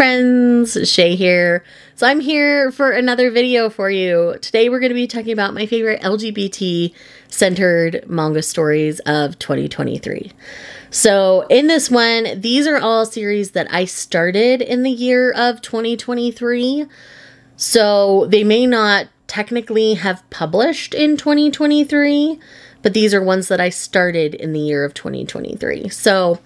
friends, Shay here. So I'm here for another video for you. Today we're going to be talking about my favorite LGBT-centered manga stories of 2023. So in this one, these are all series that I started in the year of 2023. So they may not technically have published in 2023, but these are ones that I started in the year of 2023. So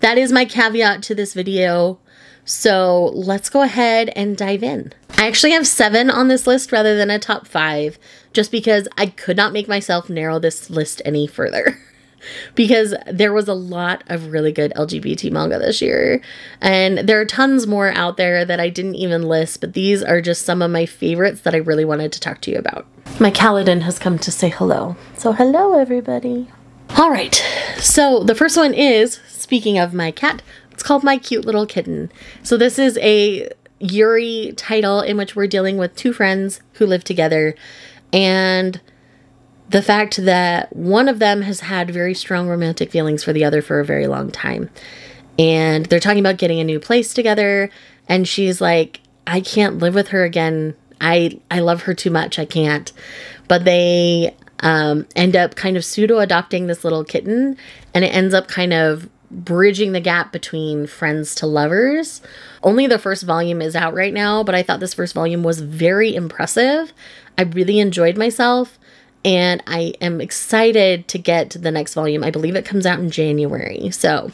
that is my caveat to this video. So let's go ahead and dive in. I actually have 7 on this list rather than a top 5, just because I could not make myself narrow this list any further because there was a lot of really good LGBT manga this year. And there are tons more out there that I didn't even list, but these are just some of my favorites that I really wanted to talk to you about. My Kaladin has come to say hello. So hello, everybody. All right, so the first one is, speaking of my cat, it's called My Cute Little Kitten. So this is a Yuri title in which we're dealing with 2 friends who live together. And the fact that one of them has had very strong romantic feelings for the other for a very long time. And they're talking about getting a new place together. And she's like, I can't live with her again. I love her too much. I can't. But they end up kind of pseudo-adopting this little kitten. And it ends up kind of bridging the gap between friends to lovers. Only the first volume is out right now, but I thought this first volume was very impressive. I really enjoyed myself, and I am excited to get to the next volume. I believe it comes out in January. So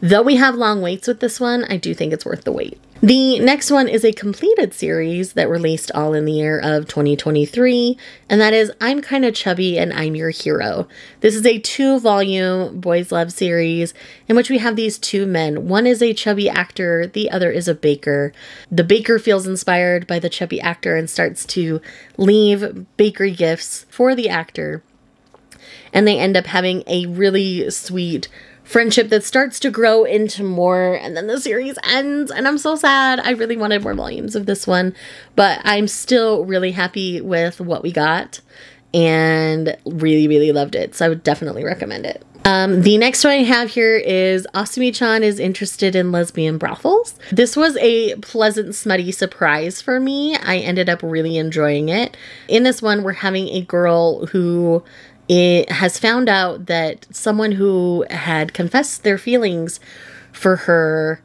though we have long waits with this one, I do think it's worth the wait. The next one is a completed series that released all in the year of 2023, and that is I'm Kind of Chubby and I'm Your Hero. This is a 2-volume boys love series in which we have these 2 men. One is a chubby actor, the other is a baker. The baker feels inspired by the chubby actor and starts to leave bakery gifts for the actor. And they end up having a really sweet friendship that starts to grow into more, and then the series ends, and I'm so sad. I really wanted more volumes of this one, but I'm still really happy with what we got and really, really loved it. So I would definitely recommend it. The next one I have here is Asumi-chan is interested in lesbian brothels. This was a pleasant, smutty surprise for me. I ended up really enjoying it. In this one, we're having a girl who it has found out that someone who had confessed their feelings for her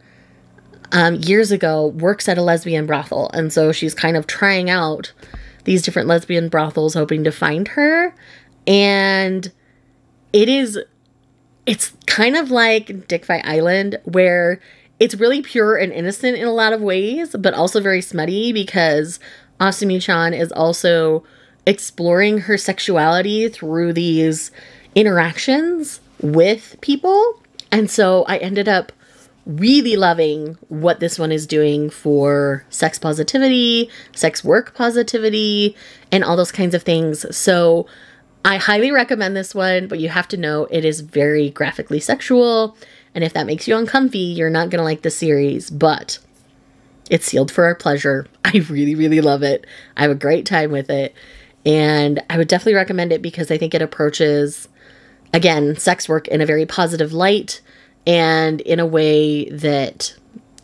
years ago works at a lesbian brothel. And so she's kind of trying out these different lesbian brothels, hoping to find her. And it's kind of like Dick Fight Island, where it's really pure and innocent in a lot of ways, but also very smutty, because Asumi-chan is also exploring her sexuality through these interactions with people. And so I ended up really loving what this one is doing for sex positivity, sex work positivity, and all those kinds of things. So I highly recommend this one, but you have to know it is very graphically sexual. And if that makes you uncomfy, you're not going to like the series, but it's sealed for our pleasure. I really, really love it. I have a great time with it. And I would definitely recommend it because I think it approaches, again, sex work in a very positive light and in a way that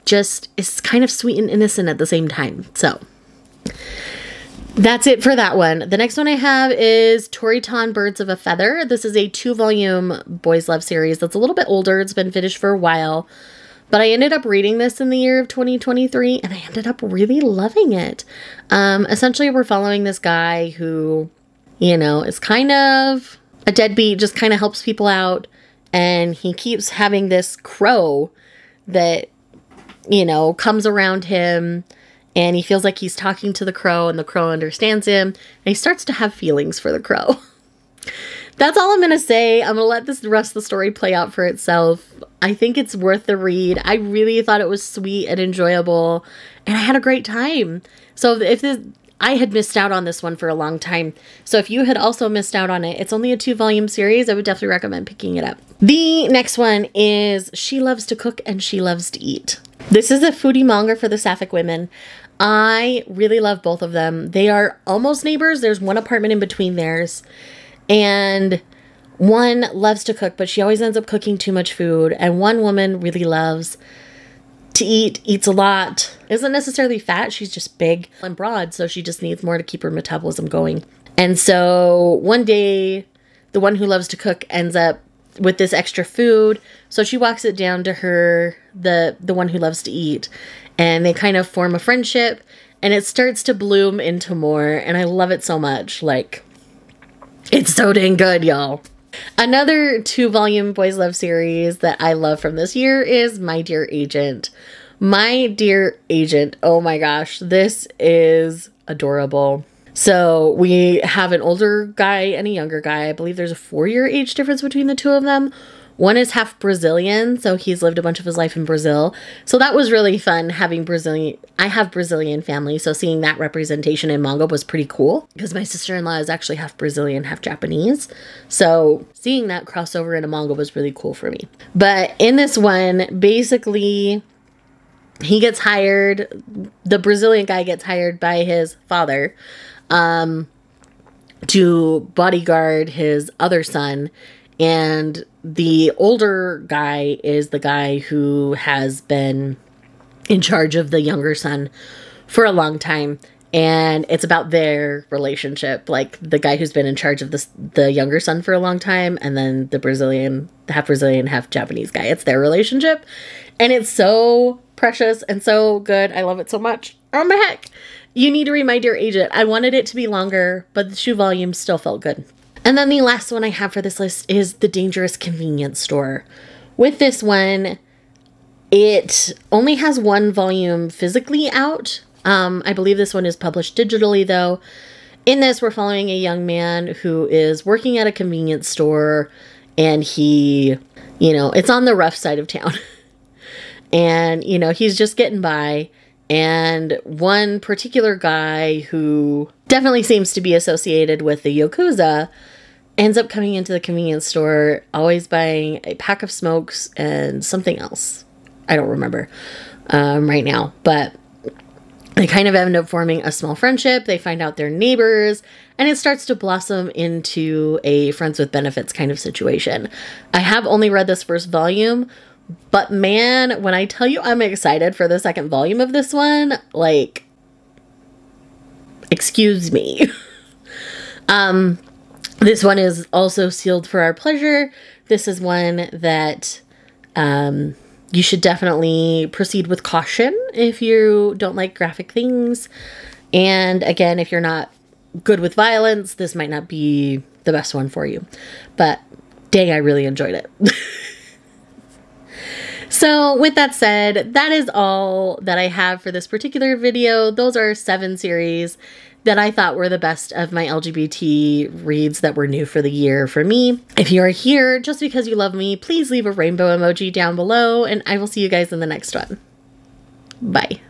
just is kind of sweet and innocent at the same time. So that's it for that one. The next one I have is Toritan Birds of a Feather. This is a 2-volume boys love series that's a little bit older. It's been finished for a while. But I ended up reading this in the year of 2023, and I ended up really loving it. Essentially, we're following this guy who, you know, is kind of a deadbeat, just kind of helps people out. And he keeps having this crow that, you know, comes around him, and he feels like he's talking to the crow, and the crow understands him. And he starts to have feelings for the crow. That's all I'm going to say. I'm going to let the rest of the story play out for itself. I think it's worth the read. I really thought it was sweet and enjoyable, and I had a great time. So I had missed out on this one for a long time. So if you had also missed out on it, it's only a 2-volume series. I would definitely recommend picking it up. The next one is She Loves to Cook and She Loves to Eat. This is a foodie manga for the sapphic women. I really love both of them. They are almost neighbors. There's one apartment in between theirs. And one loves to cook, but she always ends up cooking too much food. And one woman really loves to eat, eats a lot, isn't necessarily fat, she's just big and broad, so she just needs more to keep her metabolism going. And so one day, the one who loves to cook ends up with this extra food, so she walks it down to her, the one who loves to eat, and they kind of form a friendship, and it starts to bloom into more, and I love it so much. Like, it's so dang good, y'all. Another 2-volume boys love series that I love from this year is My Dear Agent. My Dear Agent, oh my gosh, this is adorable. So we have an older guy and a younger guy. I believe there's a 4-year age difference between the two of them. One is half Brazilian, so he's lived a bunch of his life in Brazil. So that was really fun having Brazilian. I have Brazilian family, so seeing that representation in manga was pretty cool because my sister-in-law is actually half Brazilian, half Japanese. So seeing that crossover in a manga was really cool for me. But in this one, basically, he gets hired. The Brazilian guy gets hired by his father to bodyguard his other son, and the older guy is the guy who has been in charge of the younger son for a long time, and it's about their relationship, like the guy who's been in charge of the younger son for a long time, and then the Brazilian, half Japanese guy. It's their relationship, and it's so precious and so good. I love it so much. Oh my heck. You need to read My Dear Agent. I wanted it to be longer, but the 2 volumes still felt good. And then the last one I have for this list is The Dangerous Convenience Store. With this one, it only has 1 volume physically out. I believe this one is published digitally, though. In this, we're following a young man who is working at a convenience store, and he, you know, it's on the rough side of town. And, you know, he's just getting by. And one particular guy who definitely seems to be associated with the Yakuza ends up coming into the convenience store, always buying a pack of smokes and something else. I don't remember right now, but they kind of end up forming a small friendship. They find out they're neighbors, and it starts to blossom into a friends with benefits kind of situation. I have only read this 1st volume, but man, when I tell you I'm excited for the 2nd volume of this one, like, excuse me. This one is also sealed for our pleasure. This is one that you should definitely proceed with caution if you don't like graphic things. And again, if you're not good with violence, this might not be the best one for you. But dang, I really enjoyed it. So with that said, that is all that I have for this particular video. Those are 7 series that I thought were the best of my LGBT reads that were new for the year for me. If you are here just because you love me, please leave a rainbow emoji down below, and I will see you guys in the next one. Bye.